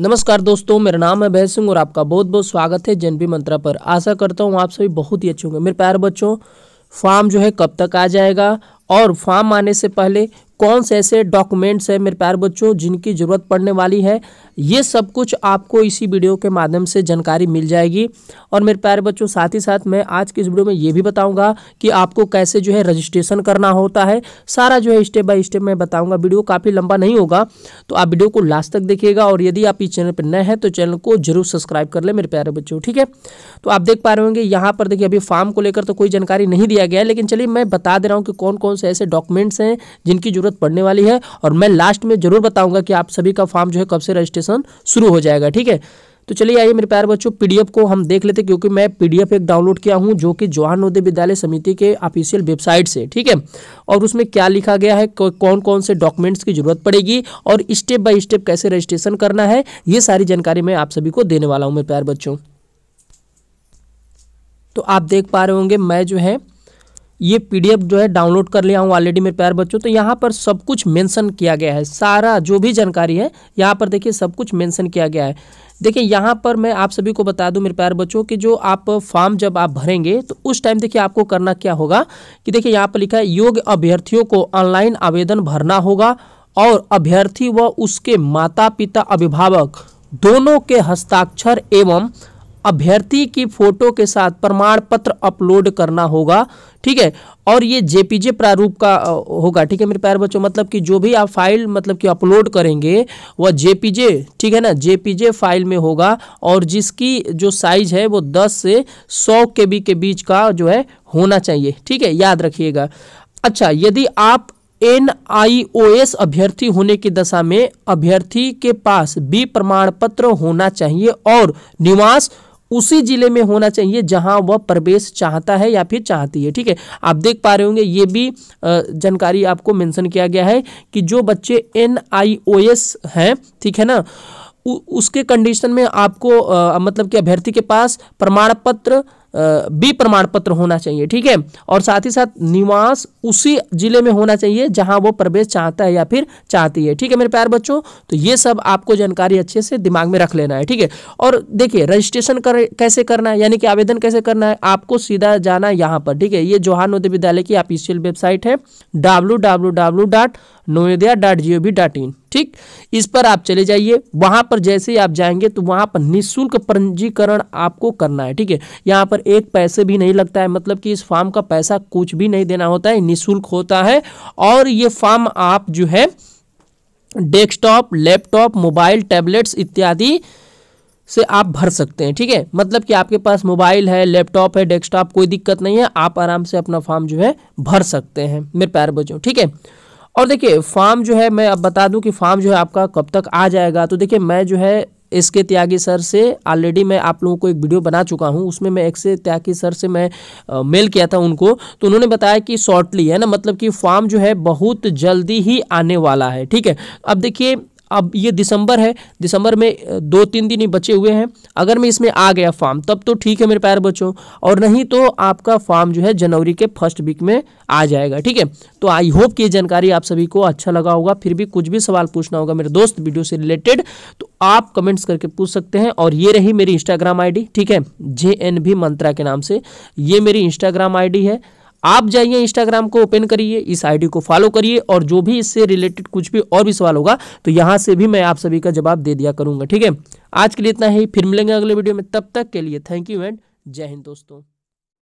नमस्कार दोस्तों, मेरा नाम है भय सिंह और आपका बहुत बहुत स्वागत है जन्वी मंत्रा पर। आशा करता हूँ आप सभी बहुत ही अच्छे होंगे। मेरे प्यारे बच्चों, फॉर्म जो है कब तक आ जाएगा और फॉर्म आने से पहले कौन से ऐसे डॉक्यूमेंट्स हैं मेरे प्यारे बच्चों जिनकी ज़रूरत पड़ने वाली है, ये सब कुछ आपको इसी वीडियो के माध्यम से जानकारी मिल जाएगी। और मेरे प्यारे बच्चों, साथ ही साथ मैं आज की इस वीडियो में ये भी बताऊंगा कि आपको कैसे जो है रजिस्ट्रेशन करना होता है, सारा जो है स्टेप बाय स्टेप मैं बताऊंगा। वीडियो काफ़ी लंबा नहीं होगा, तो आप वीडियो को लास्ट तक देखिएगा। और यदि आप इस चैनल पर नए हैं तो चैनल को जरूर सब्सक्राइब कर लें मेरे प्यारे बच्चों, ठीक है। तो आप देख पा रहे होंगे यहाँ पर, देखिए अभी फॉर्म को लेकर तो कोई जानकारी नहीं दिया गया है, लेकिन चलिए मैं बता दे रहा हूँ कि कौन कौन से ऐसे डॉक्यूमेंट्स हैं जिनकी जरूरत पड़ने वाली है। और मैं लास्ट में जरूर बताऊंगा कि आप सभी का फॉर्म जो है कब से रजिस्ट्रेशन शुरू हो जाएगा, ठीक है। तो चलिए आइए मेरे प्यारे बच्चों, पीडीएफ को हम देख लेते हैं, क्योंकि मैं पीडीएफ एक डाउनलोड किया हूं जो कि जवाहर नवोदय विद्यालय समिति के ऑफिशियल वेबसाइट से, ठीक है। और उसमें क्या लिखा गया है, कौन कौन से डॉक्यूमेंट्स की जरूरत पड़ेगी और स्टेप बाय स्टेप कैसे रजिस्ट्रेशन करना है, ये सारी जानकारी मैं आप सभी को देने वाला हूँ मेरे प्यारे बच्चों। तो आप देख पा रहे होंगे मैं जो है ये पीडीएफ जो है डाउनलोड कर लिया हूँ ऑलरेडी मेरे प्यारे बच्चों। तो यहाँ पर सब कुछ मेंशन किया गया है, सारा जो भी जानकारी है यहाँ पर देखिए सब कुछ मेंशन किया गया है। देखिए यहाँ पर मैं आप सभी को बता दूँ मेरे प्यारे बच्चों कि जो आप फॉर्म जब आप भरेंगे तो उस टाइम देखिए आपको करना क्या होगा कि देखिए यहाँ पर लिखा है योग्य अभ्यर्थियों को ऑनलाइन आवेदन भरना होगा और अभ्यर्थी व उसके माता पिता अभिभावक दोनों के हस्ताक्षर एवं अभ्यर्थी की फोटो के साथ प्रमाण पत्र अपलोड करना होगा, ठीक है। और ये जेपीजी प्रारूप का होगा, ठीक है मेरे प्यारे बच्चों। मतलब कि जो भी आप फाइल मतलब कि अपलोड करेंगे वह जेपीजी, ठीक है ना, जेपीजी फाइल में होगा और जिसकी जो साइज है वो 10 से 100 केबी के बीच का जो है होना चाहिए, ठीक है, याद रखिएगा। अच्छा, यदि आप NIOS अभ्यर्थी होने की दशा में अभ्यर्थी के पास भी प्रमाण पत्र होना चाहिए और निवास उसी जिले में होना चाहिए जहां वह प्रवेश चाहता है या फिर चाहती है, ठीक है। आप देख पा रहे होंगे ये भी जानकारी आपको मेंशन किया गया है कि जो बच्चे NIOS हैं, ठीक है ना, उसके कंडीशन में आपको मतलब कि अभ्यर्थी के पास प्रमाण पत्र भी प्रमाण पत्र होना चाहिए, ठीक है। और साथ ही साथ निवास उसी जिले में होना चाहिए जहां वो प्रवेश चाहता है या फिर चाहती है, ठीक है मेरे प्यारे बच्चों। तो ये सब आपको जानकारी अच्छे से दिमाग में रख लेना है, ठीक है। और देखिए रजिस्ट्रेशन कैसे करना है, यानी कि आवेदन कैसे करना है, आपको सीधा जाना है यहाँ पर, ठीक है। ये जवाहर नवोदय विद्यालय की ऑफिशियल वेबसाइट है www.novodaya.gov.in, ठीक। इस पर आप चले जाइए, वहां पर जैसे ही आप जाएंगे तो वहां पर निःशुल्क पंजीकरण आपको करना है, ठीक है। यहाँ पर एक पैसे भी नहीं लगता है, मतलब कि इस फॉर्म का पैसा कुछ भी नहीं देना होता है, निःशुल्क होता है। और ये फॉर्म आप जो है डेस्कटॉप, लैपटॉप, मोबाइल, टैबलेट्स इत्यादि से आप भर सकते हैं, ठीक है। मतलब कि आपके पास मोबाइल है, लैपटॉप है, डेस्कटॉप, कोई दिक्कत नहीं है, आप आराम से अपना फॉर्म जो है भर सकते हैं मेरे प्यारे बच्चों, ठीक है। और देखिए फॉर्म जो है मैं अब बता दूं कि फॉर्म जो है आपका कब तक आ जाएगा। तो देखिए मैं जो है SK त्यागी सर से ऑलरेडी मैं आप लोगों को एक वीडियो बना चुका हूं, उसमें मैं SK त्यागी सर से मैं मेल किया था उनको, तो उन्होंने बताया कि शॉर्टली, है ना, मतलब कि फॉर्म जो है बहुत जल्दी ही आने वाला है, ठीक है। अब देखिए अब ये दिसंबर है, दिसंबर में 2-3 दिन ही बचे हुए हैं, अगर मैं इसमें आ गया फॉर्म तब तो ठीक है मेरे प्यारे बच्चों, और नहीं तो आपका फॉर्म जो है जनवरी के फर्स्ट वीक में आ जाएगा, ठीक है। तो आई होप कि ये जानकारी आप सभी को अच्छा लगा होगा। फिर भी कुछ भी सवाल पूछना होगा मेरे दोस्त वीडियो से रिलेटेड तो आप कमेंट्स करके पूछ सकते हैं। और ये रही मेरी इंस्टाग्राम ID, ठीक है, JNV मंत्रा के नाम से ये मेरी इंस्टाग्राम ID है। आप जाइए इंस्टाग्राम को ओपन करिए, इस आईडी को फॉलो करिए और जो भी इससे रिलेटेड कुछ भी और भी सवाल होगा तो यहाँ से भी मैं आप सभी का जवाब दे दिया करूँगा, ठीक है। आज के लिए इतना ही, फिर मिलेंगे अगले वीडियो में, तब तक के लिए थैंक यू एंड जय हिंद दोस्तों।